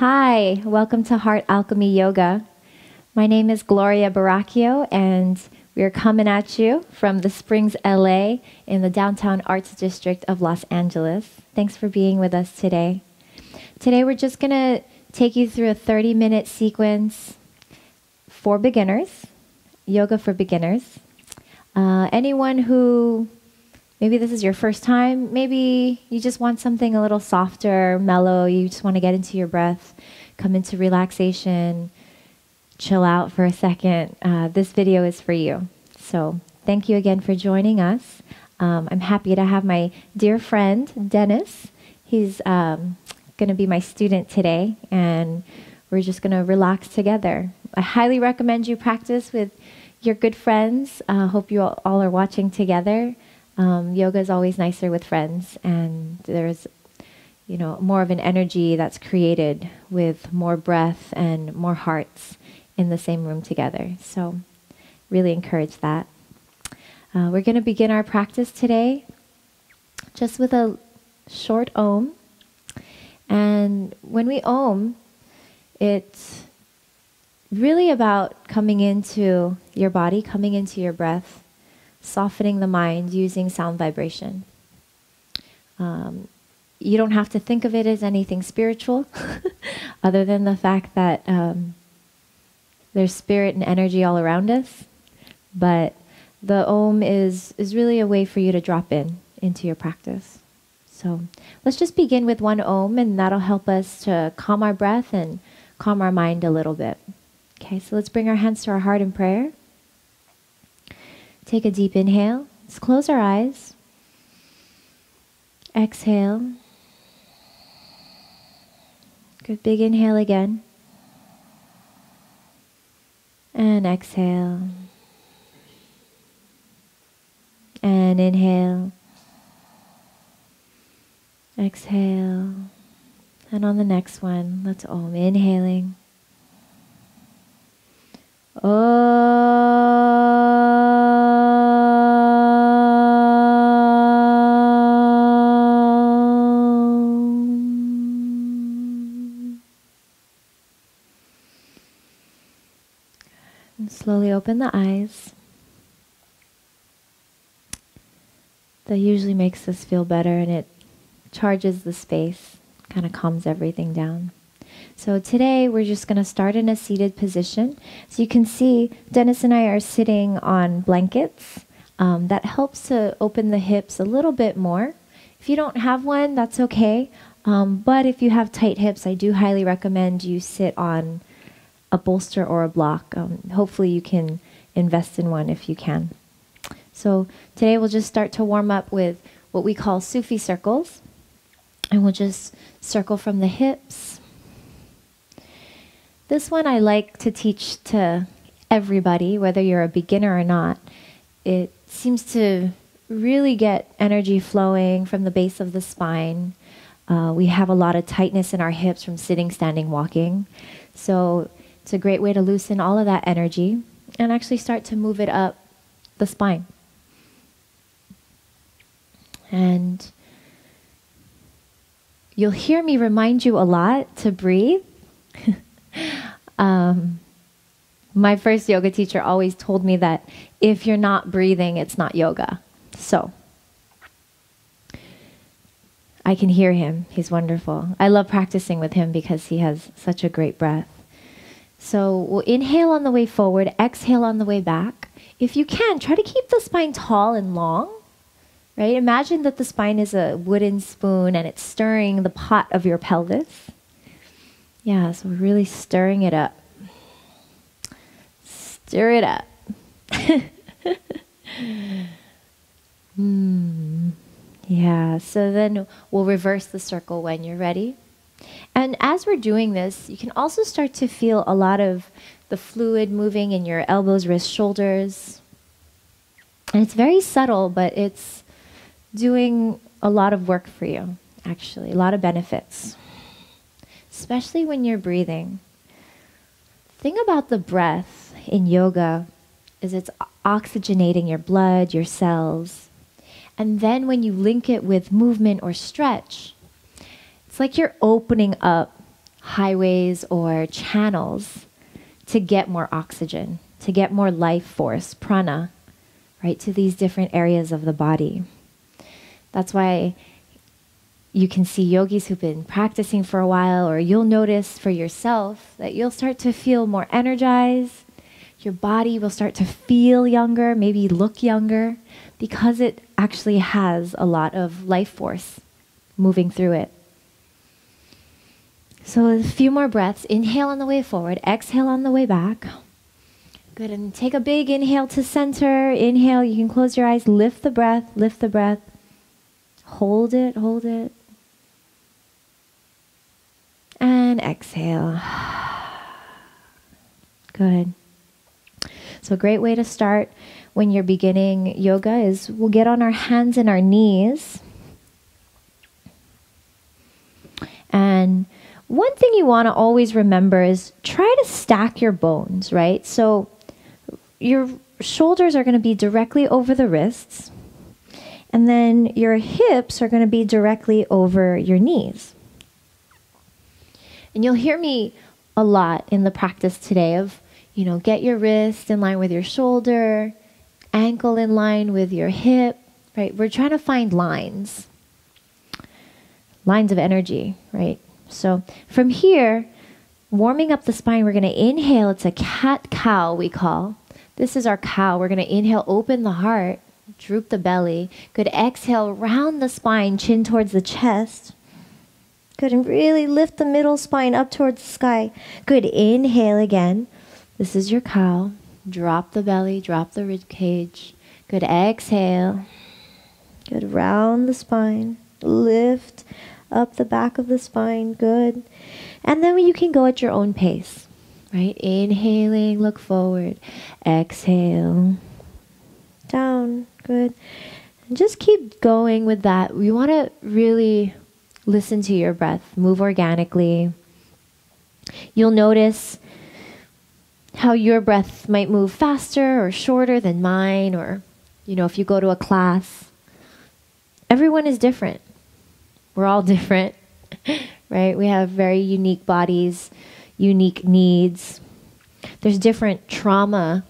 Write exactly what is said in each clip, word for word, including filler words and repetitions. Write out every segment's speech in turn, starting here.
Hi, welcome to Heart Alchemy Yoga. My name is Gloria Baraquio, and we're coming at you from The Springs, L A, in the downtown arts district of Los Angeles. Thanks for being with us today. Today we're just going to take you through a thirty-minute sequence for beginners, yoga for beginners. Uh, anyone who, maybe this is your first time, maybe you just want something a little softer, mellow, you just want to get into your breath, come into relaxation, chill out for a second, uh, this video is for you. So thank you again for joining us. Um, I'm happy to have my dear friend, Dennis. He's um, gonna be my student today, and we're just gonna relax together. I highly recommend you practice with your good friends. I uh, hope you all, all are watching together. Um, yoga is always nicer with friends, and there's, you know, more of an energy that's created with more breath and more hearts in the same room together. So really encourage that. Uh, we're going to begin our practice today just with a short om. And when we om, it's really about coming into your body, coming into your breath, softening the mind using sound vibration. Um, you don't have to think of it as anything spiritual other than the fact that um, there's spirit and energy all around us, but the om is, is really a way for you to drop in into your practice. So let's just begin with one om, and that'll help us to calm our breath and calm our mind a little bit. Okay, so let's bring our hands to our heart in prayer. Take a deep inhale. Let's close our eyes. Exhale. Good big inhale again. And exhale. And inhale. Exhale. And on the next one, let's om. Inhaling. Om. And slowly open the eyes. That usually makes us feel better, and it charges the space, kind of calms everything down. So today we're just going to start in a seated position. So you can see Dennis and I are sitting on blankets. Um, that helps to open the hips a little bit more. If you don't have one, that's okay. Um, but if you have tight hips, I do highly recommend you sit on a bolster or a block. Um, hopefully you can invest in one if you can. So today we'll just start to warm up with what we call Sufi circles. And we'll just circle from the hips. This one I like to teach to everybody, whether you're a beginner or not. It seems to really get energy flowing from the base of the spine. Uh, we have a lot of tightness in our hips from sitting, standing, walking. So it's a great way to loosen all of that energy and actually start to move it up the spine. And you'll hear me remind you a lot to breathe. Um, my first yoga teacher always told me that if you're not breathing, it's not yoga. So I can hear him. He's wonderful. I love practicing with him because he has such a great breath. So we'll inhale on the way forward, exhale on the way back. If you can, try to keep the spine tall and long, right? Imagine that the spine is a wooden spoon and it's stirring the pot of your pelvis. Yeah, so we're really stirring it up. Stir it up. mm, yeah, so then we'll reverse the circle when you're ready. And as we're doing this, you can also start to feel a lot of the fluid moving in your elbows, wrists, shoulders. And it's very subtle, but it's doing a lot of work for you, actually, a lot of benefits. Especially when you're breathing. The thing about the breath in yoga is it's oxygenating your blood, your cells. And then when you link it with movement or stretch, it's like you're opening up highways or channels to get more oxygen, to get more life force, prana, right, to these different areas of the body. That's why you can see yogis who've been practicing for a while, or you'll notice for yourself that you'll start to feel more energized. Your body will start to feel younger, maybe look younger, because it actually has a lot of life force moving through it. So a few more breaths. Inhale on the way forward, exhale on the way back. Good, and take a big inhale to center. Inhale, you can close your eyes, lift the breath, lift the breath. Hold it, hold it. And exhale. Good. So a great way to start when you're beginning yoga is we'll get on our hands and our knees. And one thing you want to always remember is try to stack your bones, right? So your shoulders are going to be directly over the wrists, and then your hips are going to be directly over your knees. And you'll hear me a lot in the practice today of, you know, get your wrist in line with your shoulder, ankle in line with your hip, right? We're trying to find lines, lines of energy, right? So from here, warming up the spine, we're going to inhale. It's a cat-cow, we call. This is our cow. We're going to inhale, open the heart, droop the belly. Good. Exhale, round the spine, chin towards the chest. Good. And really lift the middle spine up towards the sky. Good. Inhale again. This is your cow. Drop the belly, drop the rib cage. Good, exhale. Good, round the spine. Lift up the back of the spine, good. And then you can go at your own pace, right? Inhaling, look forward. Exhale, down, good. And just keep going with that. You wanna really listen to your breath, move organically. You'll notice how your breath might move faster or shorter than mine, or, you know, if you go to a class. Everyone is different. We're all different, right? We have very unique bodies, unique needs. There's different trauma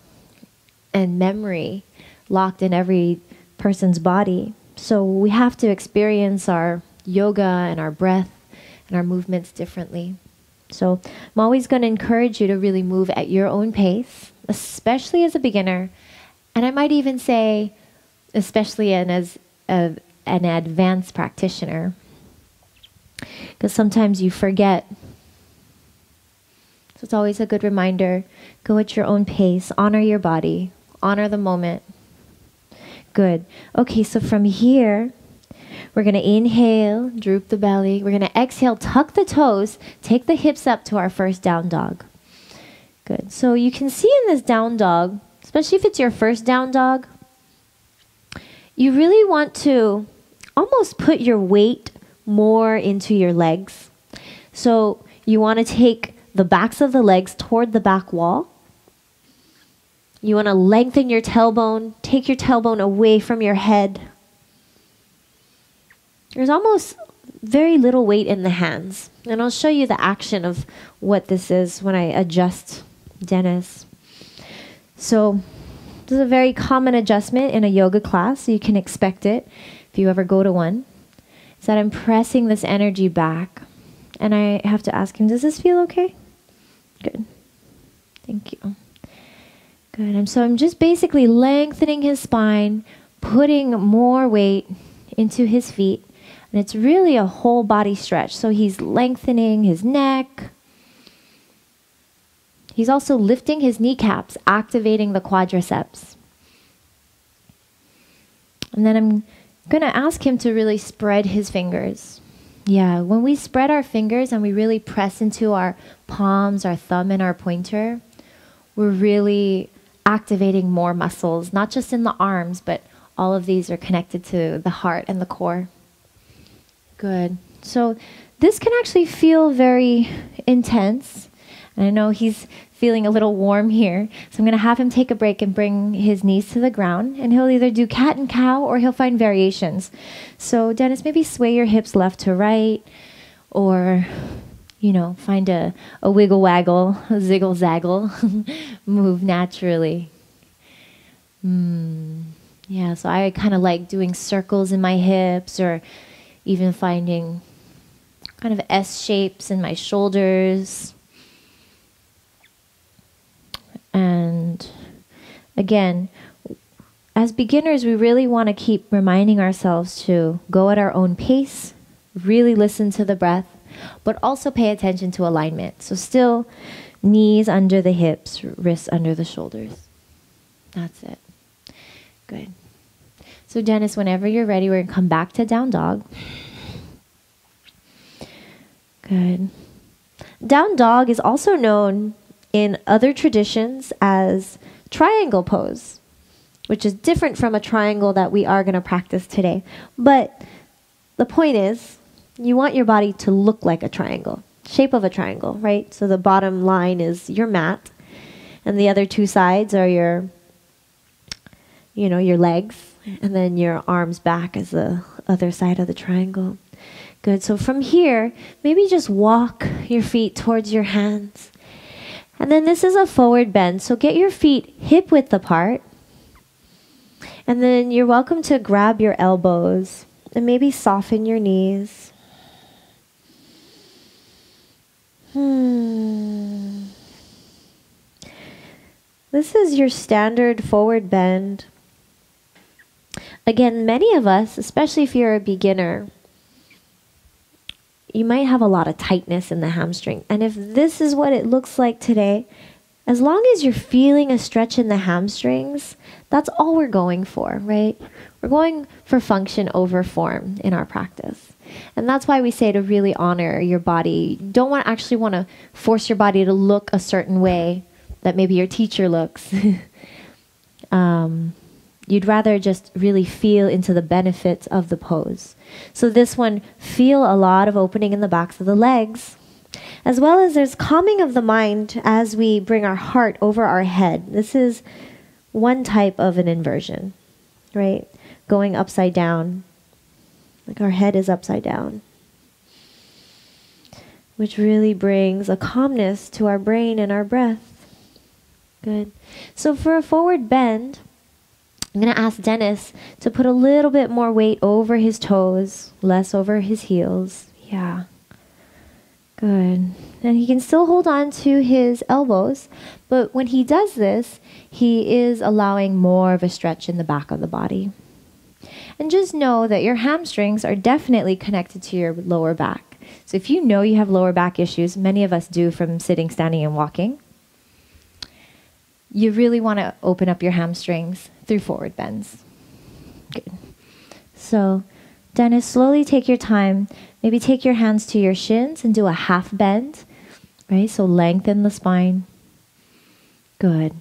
and memory locked in every person's body. So we have to experience our yoga and our breath and our movements differently. So I'm always going to encourage you to really move at your own pace, especially as a beginner. And I might even say, especially in, as a, an advanced practitioner, because sometimes you forget. So it's always a good reminder, go at your own pace, honor your body, honor the moment. Good. Okay, so from here, we're going to inhale, droop the belly. We're going to exhale, tuck the toes, take the hips up to our first down dog. Good. So you can see in this down dog, especially if it's your first down dog, you really want to almost put your weight more into your legs. So you want to take the backs of the legs toward the back wall. You want to lengthen your tailbone, take your tailbone away from your head. There's almost very little weight in the hands. And I'll show you the action of what this is when I adjust Dennis. So this is a very common adjustment in a yoga class, so you can expect it if you ever go to one. Is that I'm pressing this energy back. And I have to ask him, does this feel okay? Good. Thank you. Good. And so I'm just basically lengthening his spine, putting more weight into his feet. And it's really a whole body stretch. So he's lengthening his neck. He's also lifting his kneecaps, activating the quadriceps. And then I'm going to ask him to really spread his fingers. Yeah, when we spread our fingers and we really press into our palms, our thumb, and our pointer, we're really activating more muscles, not just in the arms, but all of these are connected to the heart and the core. Good. So this can actually feel very intense. And I know he's feeling a little warm here. So I'm going to have him take a break and bring his knees to the ground. And he'll either do cat and cow or he'll find variations. So Dennis, maybe sway your hips left to right, or you know, find a, a wiggle waggle, a ziggle zaggle, move naturally. Mm, yeah, so I kind of like doing circles in my hips, or even finding kind of S shapes in my shoulders. And again, as beginners, we really want to keep reminding ourselves to go at our own pace, really listen to the breath, but also pay attention to alignment. So still, knees under the hips, wrists under the shoulders. That's it. Good. So Dennis, whenever you're ready, we're going to come back to down dog. Good. Down dog is also known in other traditions as triangle pose, which is different from a triangle that we are going to practice today. But the point is, you want your body to look like a triangle, shape of a triangle, right? So the bottom line is your mat, and the other two sides are your, you know, your legs, and then your arms back is the other side of the triangle. Good, so from here, maybe just walk your feet towards your hands. And then this is a forward bend, so get your feet hip-width apart. And then you're welcome to grab your elbows and maybe soften your knees. Hmm. This is your standard forward bend. Again, many of us, especially if you're a beginner, you might have a lot of tightness in the hamstring. And if this is what it looks like today, as long as you're feeling a stretch in the hamstrings, that's all we're going for, right? We're going for function over form in our practice. And that's why we say to really honor your body. You don't want, actually want to force your body to look a certain way that maybe your teacher looks. um, you'd rather just really feel into the benefits of the pose. So this one, feel a lot of opening in the backs of the legs, as well as there's calming of the mind as we bring our heart over our head. This is one type of an inversion, right? Going upside down, like our head is upside down, which really brings a calmness to our brain and our breath. Good. So for a forward bend, I'm going to ask Dennis to put a little bit more weight over his toes, less over his heels. Yeah. Good. And he can still hold on to his elbows, but when he does this, he is allowing more of a stretch in the back of the body. And just know that your hamstrings are definitely connected to your lower back. So if you know you have lower back issues, many of us do from sitting, standing, and walking, you really want to open up your hamstrings through forward bends. Good. So Dennis, slowly take your time. Maybe take your hands to your shins and do a half bend, right? So lengthen the spine. Good.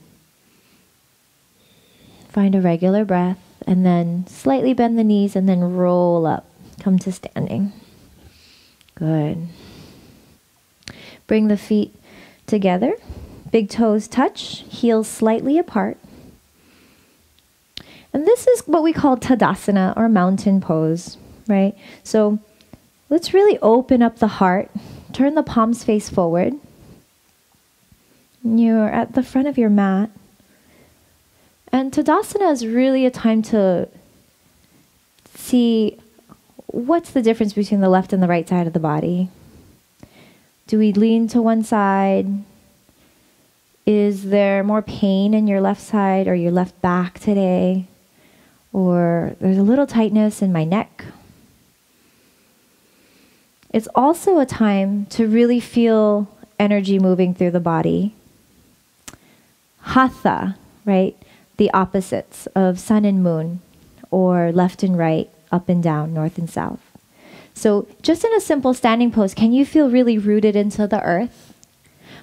Find a regular breath and then slightly bend the knees and then roll up. Come to standing. Good. Bring the feet together. Big toes touch, heels slightly apart. And this is what we call Tadasana, or mountain pose, right? So let's really open up the heart, turn the palms face forward. You're at the front of your mat. And Tadasana is really a time to see what's the difference between the left and the right side of the body. Do we lean to one side? Is there more pain in your left side or your left back today? Or there's a little tightness in my neck. It's also a time to really feel energy moving through the body. Hatha, right? The opposites of sun and moon, or left and right, up and down, north and south. So just in a simple standing pose, can you feel really rooted into the earth,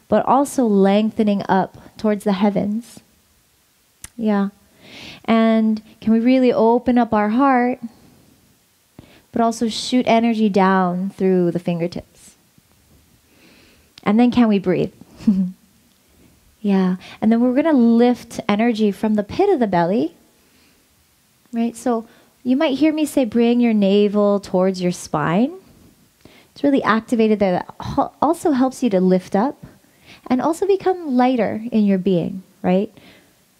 but also lengthening up towards the heavens? Yeah. And can we really open up our heart, but also shoot energy down through the fingertips? And then can we breathe? Yeah. And then we're going to lift energy from the pit of the belly, right? So you might hear me say, bring your navel towards your spine. It's really activated there. That also helps you to lift up and also become lighter in your being, right?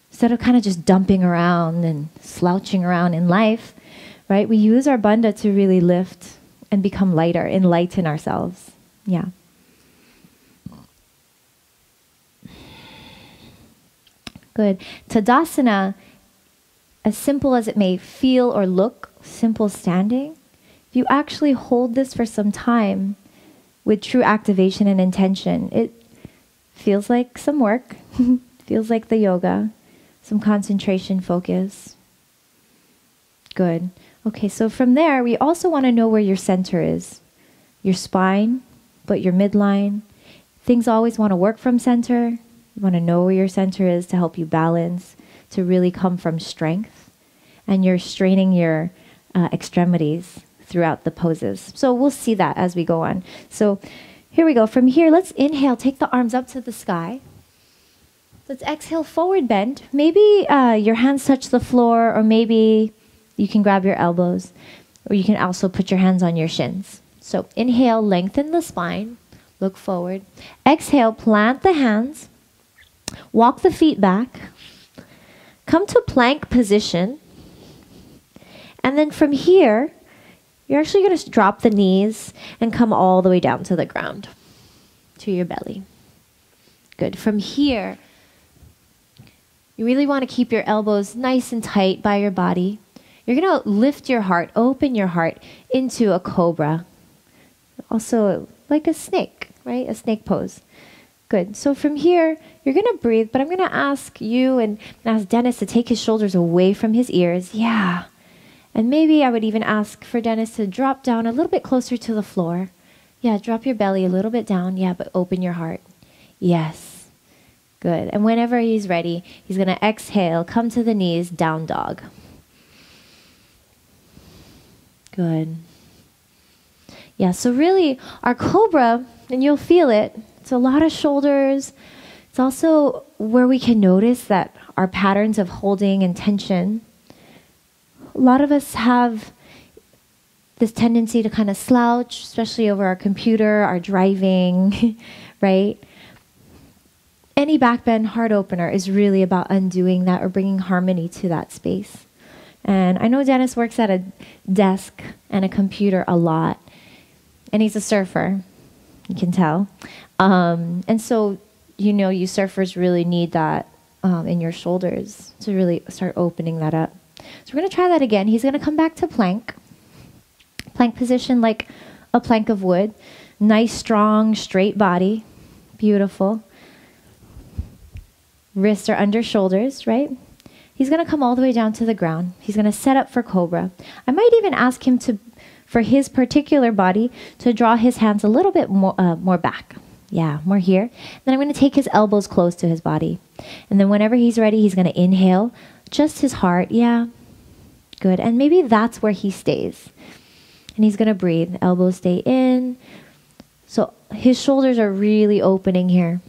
Instead of kind of just dumping around and slouching around in life, right? We use our bandha to really lift and become lighter, enlighten ourselves. Yeah. Good. Tadasana, as simple as it may feel or look, simple standing, if you actually hold this for some time with true activation and intention, it feels like some work, feels like the yoga, some concentration, focus. Good. Okay, so from there, we also want to know where your center is, your spine, but your midline. Things always want to work from center. You want to know where your center is to help you balance, to really come from strength. And you're straining your uh, extremities throughout the poses. So we'll see that as we go on. So here we go. From here, let's inhale. Take the arms up to the sky. Let's exhale, forward bend. Maybe uh, your hands touch the floor, or maybe you can grab your elbows, or you can also put your hands on your shins. So inhale, lengthen the spine. Look forward. Exhale, plant the hands. Walk the feet back, come to plank position, and then from here, you're actually going to drop the knees and come all the way down to the ground, to your belly. Good. From here, you really want to keep your elbows nice and tight by your body. You're going to lift your heart, open your heart into a cobra, also like a snake, right? A snake pose. Good. So from here, you're going to breathe, but I'm going to ask you and ask Dennis to take his shoulders away from his ears. Yeah. And maybe I would even ask for Dennis to drop down a little bit closer to the floor. Yeah, drop your belly a little bit down. Yeah, but open your heart. Yes. Good. And whenever he's ready, he's going to exhale, come to the knees, down dog. Good. Yeah, so really, our cobra, and you'll feel it, it's a lot of shoulders. It's also where we can notice that our patterns of holding and tension. A lot of us have this tendency to kind of slouch, especially over our computer, our driving, right? Any backbend heart opener is really about undoing that or bringing harmony to that space. And I know Dennis works at a desk and a computer a lot, and he's a surfer. You can tell. Um, and so, you know, you surfers really need that um, in your shoulders to really start opening that up. So we're going to try that again. He's going to come back to plank. Plank position like a plank of wood. Nice, strong, straight body. Beautiful. Wrists are under shoulders, right? He's going to come all the way down to the ground. He's going to set up for cobra. I might even ask him to... for his particular body to draw his hands a little bit more, uh, more back. Yeah, more here. Then I'm going to take his elbows close to his body. And then whenever he's ready, he's going to inhale, just his heart. Yeah, good. And maybe that's where he stays. And he's going to breathe. Elbows stay in. So his shoulders are really opening here.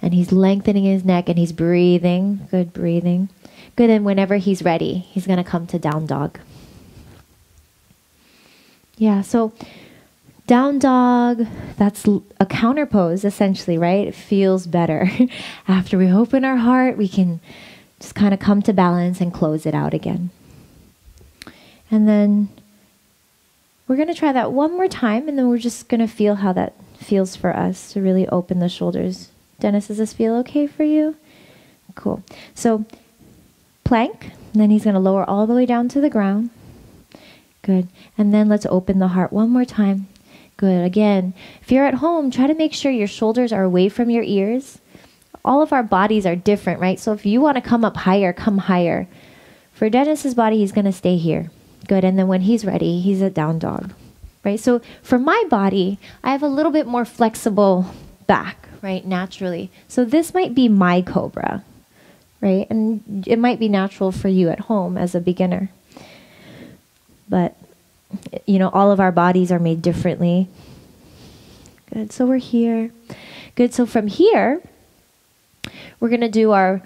And he's lengthening his neck and he's breathing. Good breathing. Good. And whenever he's ready, he's going to come to down dog. Yeah, so down dog, that's a counter pose essentially, right? It feels better. After we open our heart, we can just kind of come to balance and close it out again. And then we're going to try that one more time, and then we're just going to feel how that feels for us to really open the shoulders. Dennis, does this feel okay for you? Cool. So plank, and then he's going to lower all the way down to the ground. Good. And then let's open the heart one more time. Good. Again, if you're at home, try to make sure your shoulders are away from your ears. All of our bodies are different, right? So if you want to come up higher, come higher. For Dennis's body, he's going to stay here. Good. And then when he's ready, he's a down dog, right? So for my body, I have a little bit more flexible back, right? Naturally. So this might be my cobra, right? And it might be natural for you at home as a beginner. But, you know, all of our bodies are made differently. Good, so we're here. Good, so from here, we're going to do our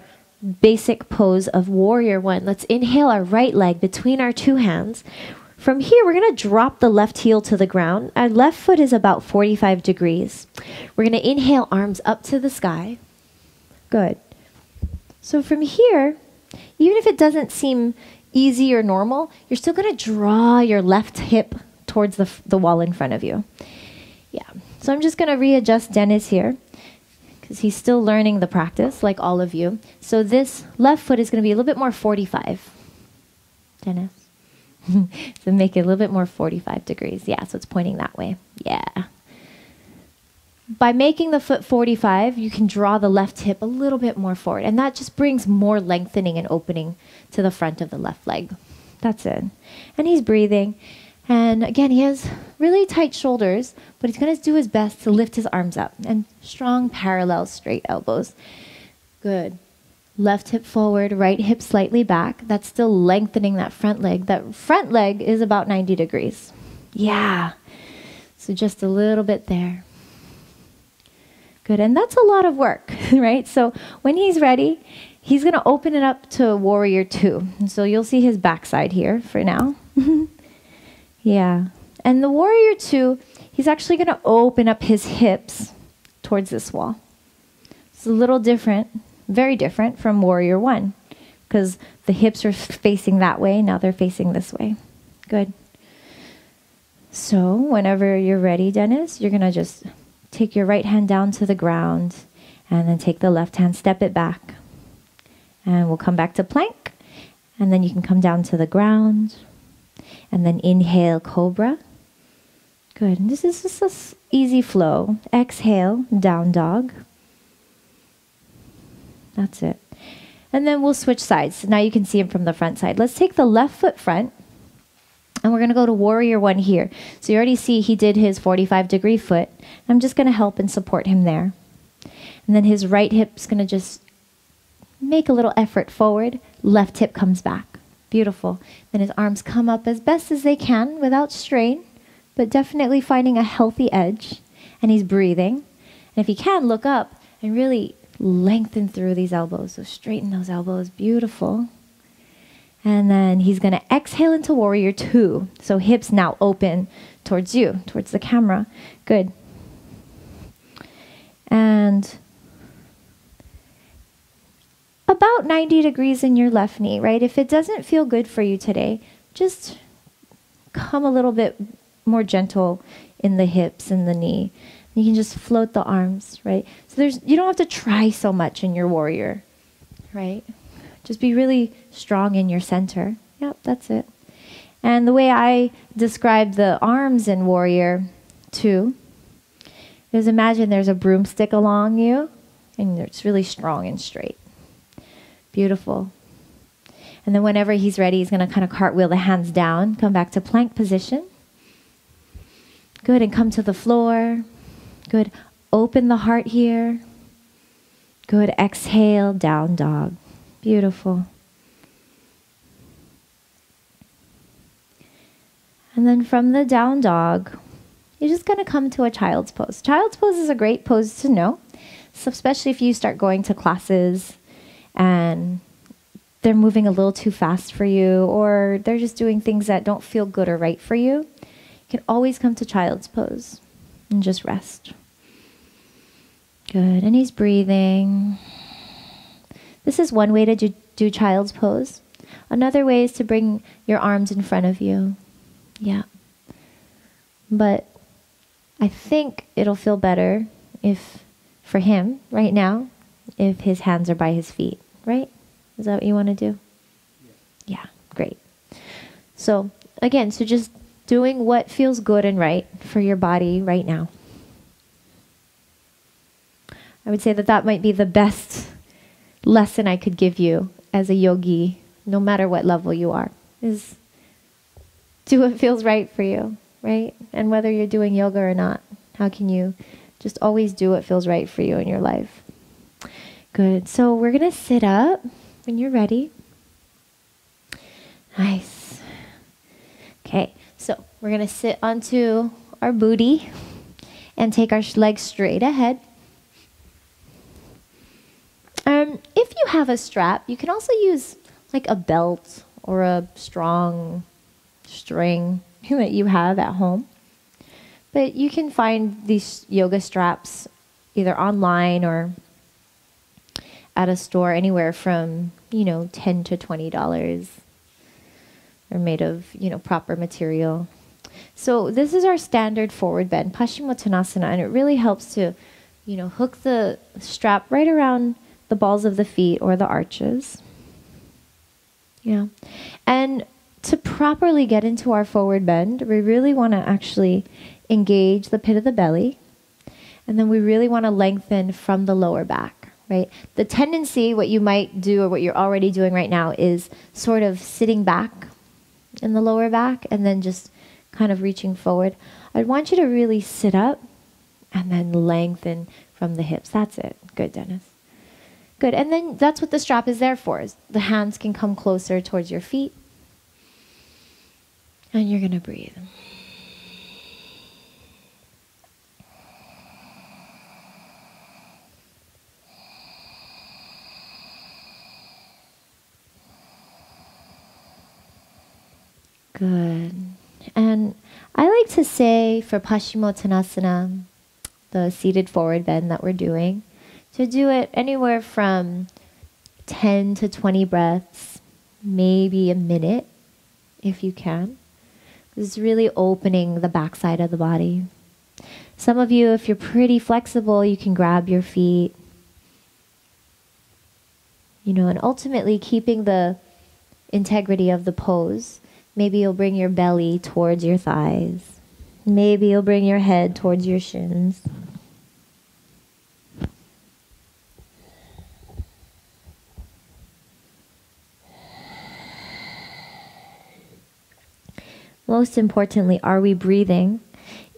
basic pose of warrior one. Let's inhale our right leg between our two hands. From here, we're going to drop the left heel to the ground. Our left foot is about forty-five degrees. We're going to inhale, arms up to the sky. Good. So from here, even if it doesn't seem easy or normal, you're still going to draw your left hip towards the, the wall in front of you. Yeah. So I'm just going to readjust Dennis here, because he's still learning the practice, like all of you. So this left foot is going to be a little bit more forty-five. Dennis. So make it a little bit more forty-five degrees. Yeah, so it's pointing that way. Yeah. By making the foot forty-five, you can draw the left hip a little bit more forward. And that just brings more lengthening and opening to the front of the left leg. That's it. And he's breathing. And again, he has really tight shoulders, but he's going to do his best to lift his arms up. And strong, parallel, straight elbows. Good. Left hip forward, right hip slightly back. That's still lengthening that front leg. That front leg is about ninety degrees. Yeah. So just a little bit there. Good. And that's a lot of work, right? So when he's ready, he's going to open it up to warrior two. So you'll see his backside here for now. Yeah. And the warrior two, he's actually going to open up his hips towards this wall. It's a little different. Very different from warrior one, because the hips are facing that way. Now they're facing this way. Good. So whenever you're ready, Dennis, you're going to just take your right hand down to the ground and then take the left hand, step it back. And we'll come back to plank. And then you can come down to the ground and then inhale, cobra. Good. And this is just an easy flow. Exhale, down dog. That's it. And then we'll switch sides. So now you can see him from the front side. Let's take the left foot front. And we're going to go to warrior one here. So you already see he did his forty-five degree foot. I'm just going to help and support him there. And then his right hip's going to just make a little effort forward. Left hip comes back. Beautiful. Then his arms come up as best as they can without strain, but definitely finding a healthy edge. And he's breathing. And if he can, look up and really lengthen through these elbows. So straighten those elbows. Beautiful. And then he's going to exhale into warrior two. So hips now open towards you, towards the camera. Good. And about ninety degrees in your left knee, right? If it doesn't feel good for you today, just come a little bit more gentle in the hips and the knee. You can just float the arms, right? So there's, you don't have to try so much in your warrior, right? Just be really strong in your center. Yep, that's it. And the way I describe the arms in warrior two is imagine there's a broomstick along you, and it's really strong and straight. Beautiful. And then whenever he's ready, he's going to kind of cartwheel the hands down, come back to plank position. Good, and come to the floor. Good. Open the heart here. Good. Exhale, down dog. Beautiful. And then from the down dog, you're just going to come to a child's pose. Child's pose is a great pose to know, so especially if you start going to classes and they're moving a little too fast for you, or they're just doing things that don't feel good or right for you. You can always come to child's pose. And just rest. Good. And he's breathing. This is one way to do, do child's pose. Another way is to bring your arms in front of you. Yeah. But I think it'll feel better if, for him right now, if his hands are by his feet, right? Is that what you want to do? Yeah. Yeah. Great. So again, so just doing what feels good and right for your body right now. I would say that that might be the best lesson I could give you as a yogi, no matter what level you are, is do what feels right for you, right? And whether you're doing yoga or not, how can you just always do what feels right for you in your life? Good. So we're going to sit up when you're ready. Nice. Okay. So we're going to sit onto our booty and take our legs straight ahead. Um, if you have a strap, you can also use like a belt or a strong string that you have at home. But you can find these yoga straps either online or at a store anywhere from, you know, ten to twenty dollars. They're made of, you know, proper material. So this is our standard forward bend, Paschimottanasana, and it really helps to, you know, hook the strap right around the balls of the feet or the arches. Yeah. And to properly get into our forward bend, we really want to actually engage the pit of the belly. And then we really want to lengthen from the lower back, right? The tendency, what you might do or what you're already doing right now, is sort of sitting back in the lower back and then just kind of reaching forward. I'd want you to really sit up and then lengthen from the hips. That's it. Good, Dennis. Good. And then that's what the strap is there for. Is the hands can come closer towards your feet. And you're going to breathe. Good. And I like to say for Paschimottanasana, the seated forward bend that we're doing, to do it anywhere from ten to twenty breaths, maybe a minute if you can. It's really opening the backside of the body. Some of you, if you're pretty flexible, you can grab your feet. You know, and ultimately keeping the integrity of the pose. Maybe you'll bring your belly towards your thighs. Maybe you'll bring your head towards your shins. Most importantly, are we breathing?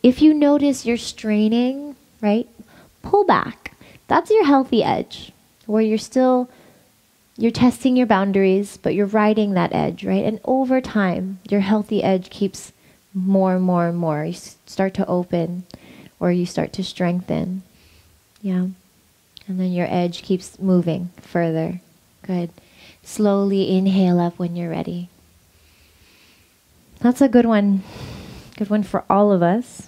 If you notice you're straining, right, pull back. That's your healthy edge, where you're still, you're testing your boundaries, but you're riding that edge, right? And over time, your healthy edge keeps more and more and more. You start to open, or you start to strengthen. Yeah. And then your edge keeps moving further. Good. Slowly inhale up when you're ready. That's a good one. Good one for all of us.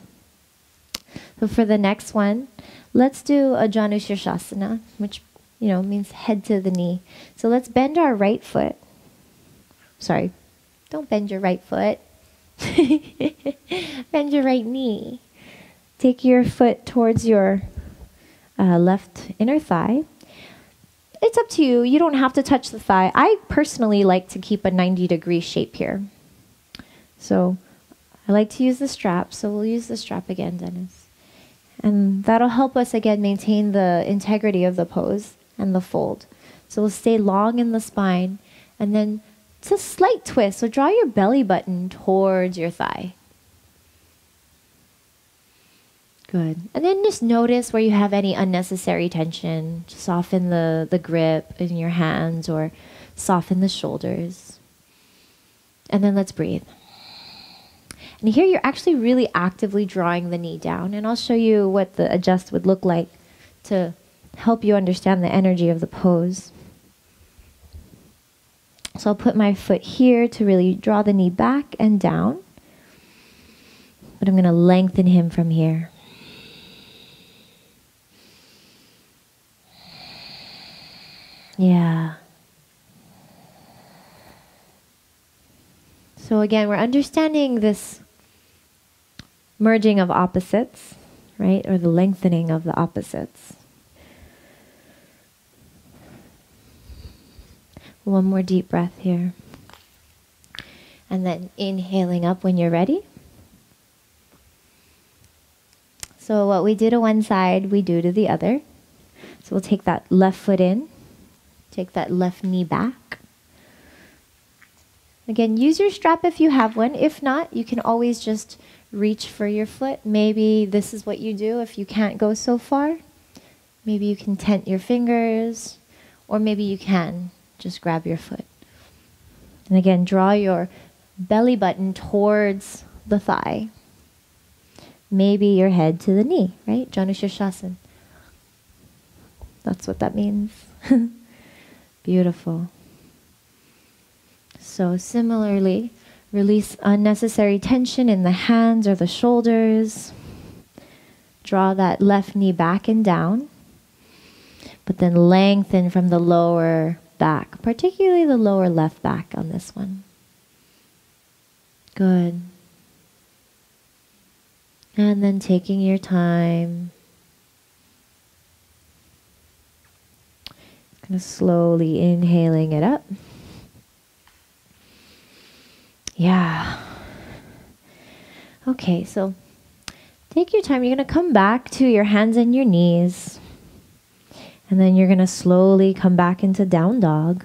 So for the next one, let's do a Janu Sirsasana, which, you know, means head to the knee. So let's bend our right foot. Sorry, don't bend your right foot. Bend your right knee. Take your foot towards your uh, left inner thigh. It's up to you. You don't have to touch the thigh. I personally like to keep a ninety degree shape here. So I like to use the strap, so we'll use the strap again, Dennis. And that'll help us, again, maintain the integrity of the pose and the fold. So we'll stay long in the spine, and then it's a slight twist. So draw your belly button towards your thigh. Good. And then just notice where you have any unnecessary tension. Just soften the, the grip in your hands or soften the shoulders. And then let's breathe. And here you're actually really actively drawing the knee down. And I'll show you what the adjust would look like to help you understand the energy of the pose. So I'll put my foot here to really draw the knee back and down. But I'm going to lengthen him from here. Yeah. So again, we're understanding this merging of opposites, right? Or the lengthening of the opposites. One more deep breath here. And then inhaling up when you're ready. So what we do to one side, we do to the other. So we'll take that left foot in, take that left knee back. Again, use your strap if you have one. If not, you can always just reach for your foot. Maybe this is what you do if you can't go so far. Maybe you can tent your fingers, or maybe you can just grab your foot. And again, draw your belly button towards the thigh. Maybe your head to the knee, right? Janu Sirsasana. That's what that means. Beautiful. So similarly, Release unnecessary tension in the hands or the shoulders. Draw that left knee back and down, but then lengthen from the lower back, particularly the lower left back on this one. Good. And then taking your time, kind of slowly inhaling it up. Yeah. Okay, so take your time. You're going to come back to your hands and your knees. And then you're going to slowly come back into down dog.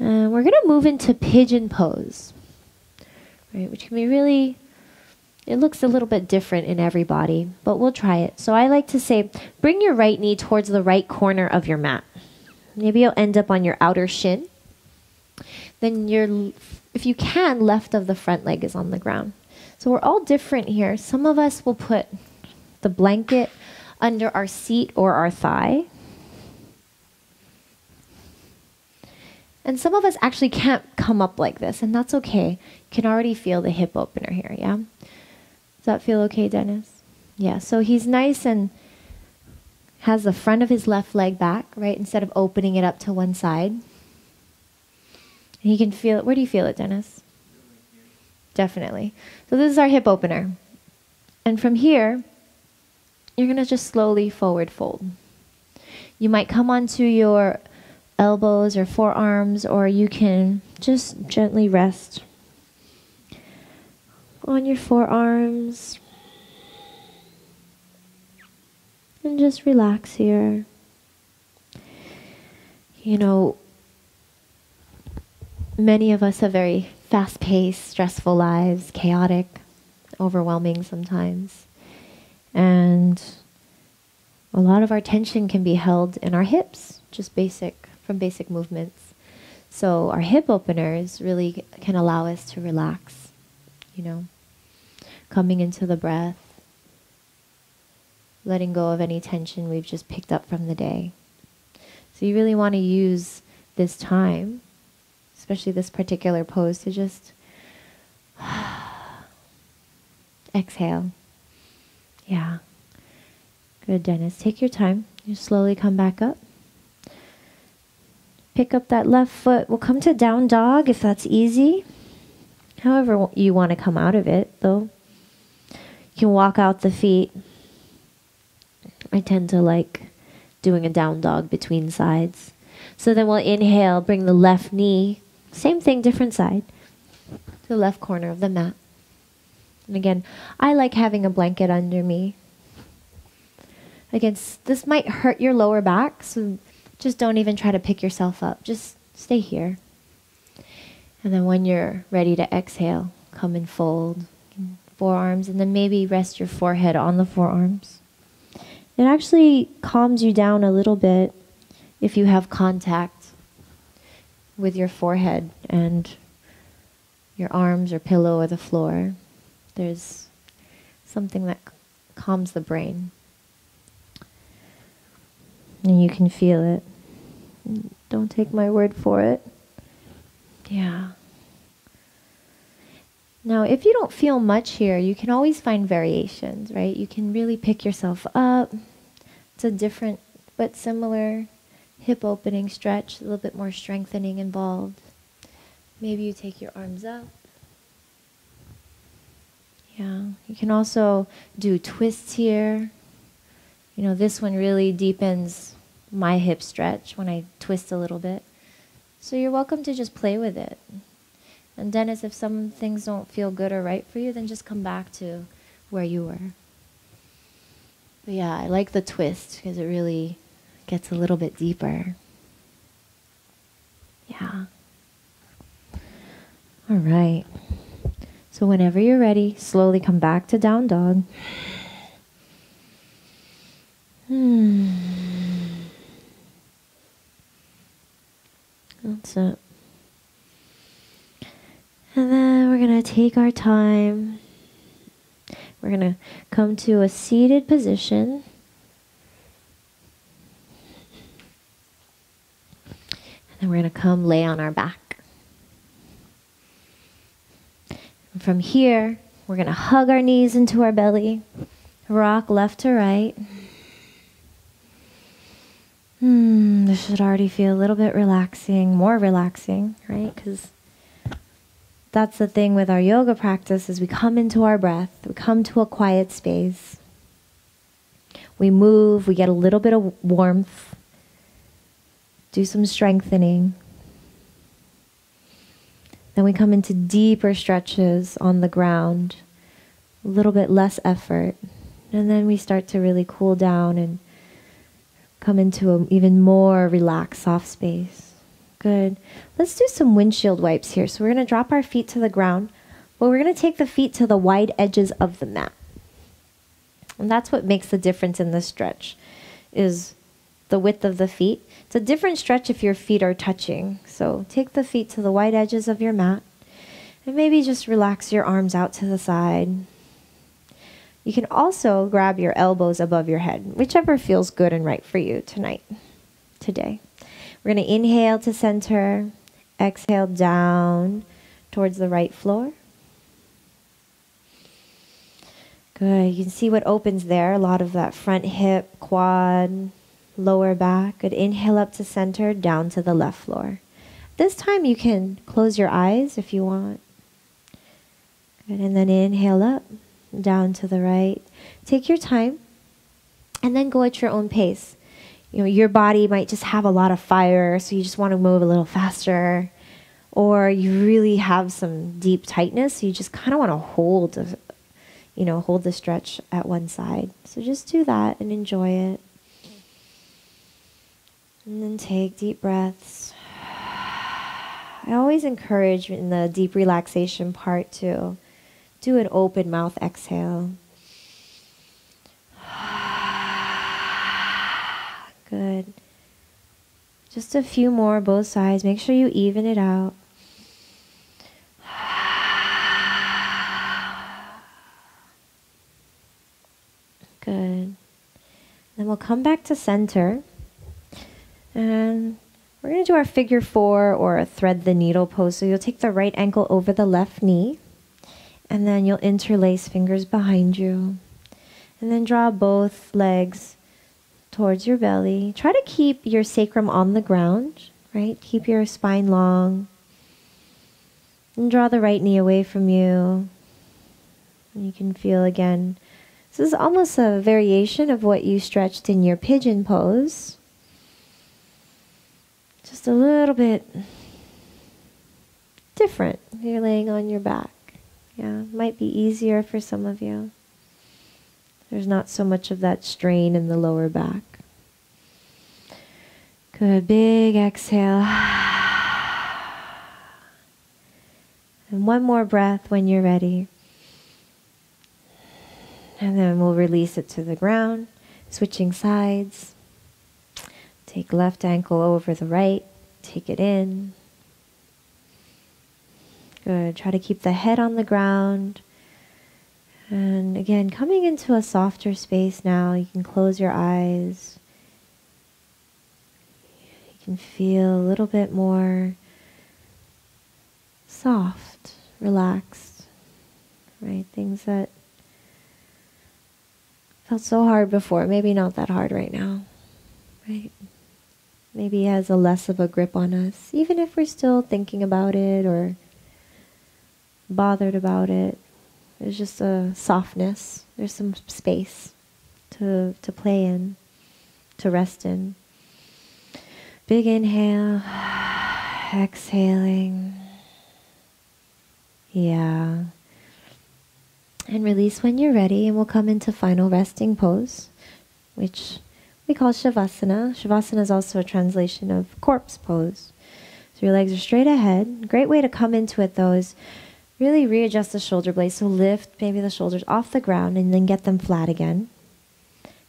And we're going to move into pigeon pose, right? Which can be really, it looks a little bit different in every body, but we'll try it. So I like to say, bring your right knee towards the right corner of your mat. Maybe you'll end up on your outer shin. Then your, if you can, left of the front leg is on the ground. So we're all different here. Some of us will put the blanket under our seat or our thigh. And some of us actually can't come up like this, and that's okay. You can already feel the hip opener here, yeah? Does that feel okay, Dennis? Yeah, so he's nice and has the front of his left leg back, right, instead of opening it up to one side. And he can feel it. Where do you feel it, Dennis? Definitely. So this is our hip opener. And from here, you're going to just slowly forward fold. You might come onto your elbows or forearms, or you can just gently rest on your forearms. And just relax here. You know, many of us have very fast-paced, stressful lives, chaotic, overwhelming sometimes. And a lot of our tension can be held in our hips, just basic, from basic movements. So our hip openers really can allow us to relax, you know, coming into the breath, letting go of any tension we've just picked up from the day. So you really want to use this time, especially this particular pose, to just exhale. Yeah. Good, Dennis. Take your time. You slowly come back up. Pick up that left foot. We'll come to down dog if that's easy. However you want to come out of it, though. You can walk out the feet. I tend to like doing a down dog between sides. So then we'll inhale, bring the left knee, same thing, different side, to the left corner of the mat. And again, I like having a blanket under me. Again, this might hurt your lower back, so just don't even try to pick yourself up. Just stay here. And then when you're ready to exhale, come and fold forearms, and then maybe rest your forehead on the forearms. It actually calms you down a little bit if you have contact with your forehead and your arms or pillow or the floor. There's something that calms the brain. And you can feel it. Don't take my word for it. Yeah. Now, if you don't feel much here, you can always find variations, right? You can really pick yourself up. It's a different but similar hip opening stretch, a little bit more strengthening involved. Maybe you take your arms up. Yeah, you can also do twists here. You know, this one really deepens my hip stretch when I twist a little bit. So you're welcome to just play with it. And Dennis, if some things don't feel good or right for you, then just come back to where you were. But yeah, I like the twist because it really gets a little bit deeper. Yeah. All right. So whenever you're ready, slowly come back to down dog. Hmm. That's it. And then we're going to take our time. We're going to come to a seated position. And then we're going to come lay on our back. And from here, we're going to hug our knees into our belly, rock left to right. Hmm, this should already feel a little bit relaxing, more relaxing, right? Because that's the thing with our yoga practice is we come into our breath, we come to a quiet space. We move, we get a little bit of warmth, do some strengthening. Then we come into deeper stretches on the ground, a little bit less effort. And then we start to really cool down and come into an even more relaxed, soft space. Good. Let's do some windshield wipes here. So we're going to drop our feet to the ground, but we're going to take the feet to the wide edges of the mat. And that's what makes the difference in this stretch, is the width of the feet. It's a different stretch if your feet are touching. So take the feet to the wide edges of your mat, and maybe just relax your arms out to the side. You can also grab your elbows above your head, whichever feels good and right for you tonight, today. We're going to inhale to center, exhale down towards the right floor. Good. You can see what opens there, a lot of that front hip, quad, lower back. Good. Inhale up to center, down to the left floor. This time you can close your eyes if you want. Good. And then inhale up, down to the right. Take your time and then go at your own pace. You know, your body might just have a lot of fire, so you just want to move a little faster, or you really have some deep tightness, so you just kind of want to hold, a, you know, hold the stretch at one side. So just do that and enjoy it. And then take deep breaths. I always encourage in the deep relaxation part to do an open mouth exhale. Good. Just a few more, both sides. Make sure you even it out. Good. Then we'll come back to center. And we're going to do our figure four or a thread the needle pose. So you'll take the right ankle over the left knee. And then you'll interlace fingers behind you. And then draw both legs towards your belly. Try to keep your sacrum on the ground, right? Keep your spine long. And draw the right knee away from you. And you can feel again. This is almost a variation of what you stretched in your pigeon pose. Just a little bit different. You're laying on your back. Yeah, it might be easier for some of you. There's not so much of that strain in the lower back. Good, big exhale. And one more breath when you're ready. And then we'll release it to the ground, switching sides. Take left ankle over the right, take it in. Good, try to keep the head on the ground. And again, coming into a softer space now, you can close your eyes. You can feel a little bit more soft, relaxed, right? Things that felt so hard before, maybe not that hard right now, right? Maybe it has a less of a grip on us, even if we're still thinking about it or bothered about it. There's just a softness. There's some space to, to play in, to rest in. Big inhale, exhaling. Yeah. And release when you're ready, and we'll come into final resting pose, which we call Shavasana. Shavasana is also a translation of corpse pose. So your legs are straight ahead. Great way to come into it, though, is really readjust the shoulder blades, so lift maybe the shoulders off the ground and then get them flat again.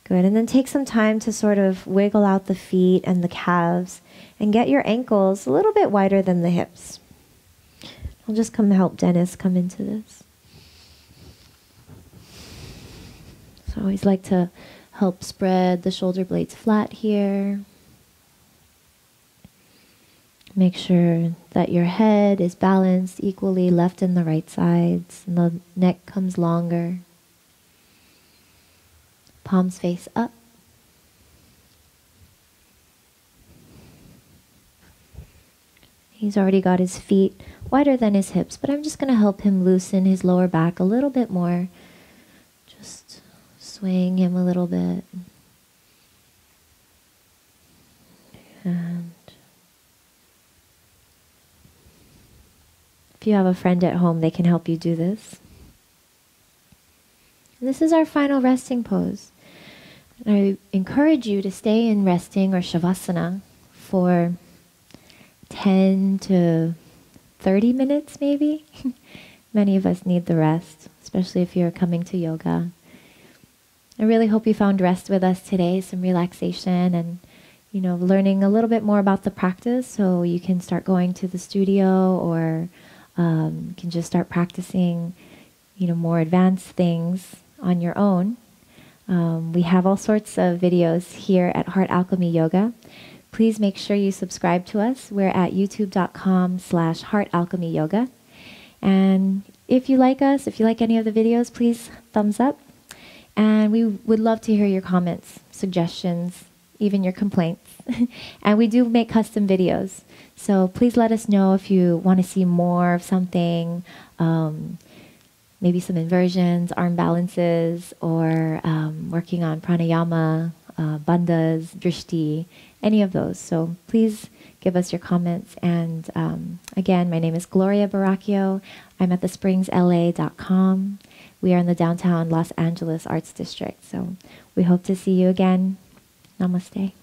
Good, and then take some time to sort of wiggle out the feet and the calves and get your ankles a little bit wider than the hips. I'll just come help Dennis come into this. So I always like to help spread the shoulder blades flat here. Make sure that your head is balanced equally left and the right sides, and the neck comes longer. Palms face up. He's already got his feet wider than his hips, but I'm just going to help him loosen his lower back a little bit more. Just swing him a little bit. And if you have a friend at home, they can help you do this. And this is our final resting pose. And I encourage you to stay in resting or Shavasana for ten to thirty minutes maybe. Many of us need the rest, especially if you're coming to yoga. I really hope you found rest with us today, some relaxation and, you know, learning a little bit more about the practice so you can start going to the studio or um, can just start practicing, you know, more advanced things on your own. Um, we have all sorts of videos here at Heart Alchemy Yoga. Please make sure you subscribe to us. We're at youtube.com slash Heart Alchemy Yoga. And if you like us, if you like any of the videos, please thumbs up. And we would love to hear your comments, suggestions, even your complaints. And we do make custom videos. So please let us know if you want to see more of something, um, maybe some inversions, arm balances, or um, working on pranayama, uh, bandhas, drishti, any of those. So please give us your comments. And um, again, my name is Gloria Baraquio. I'm at the springs L A dot com. We are in the downtown Los Angeles Arts District. So we hope to see you again. Namaste.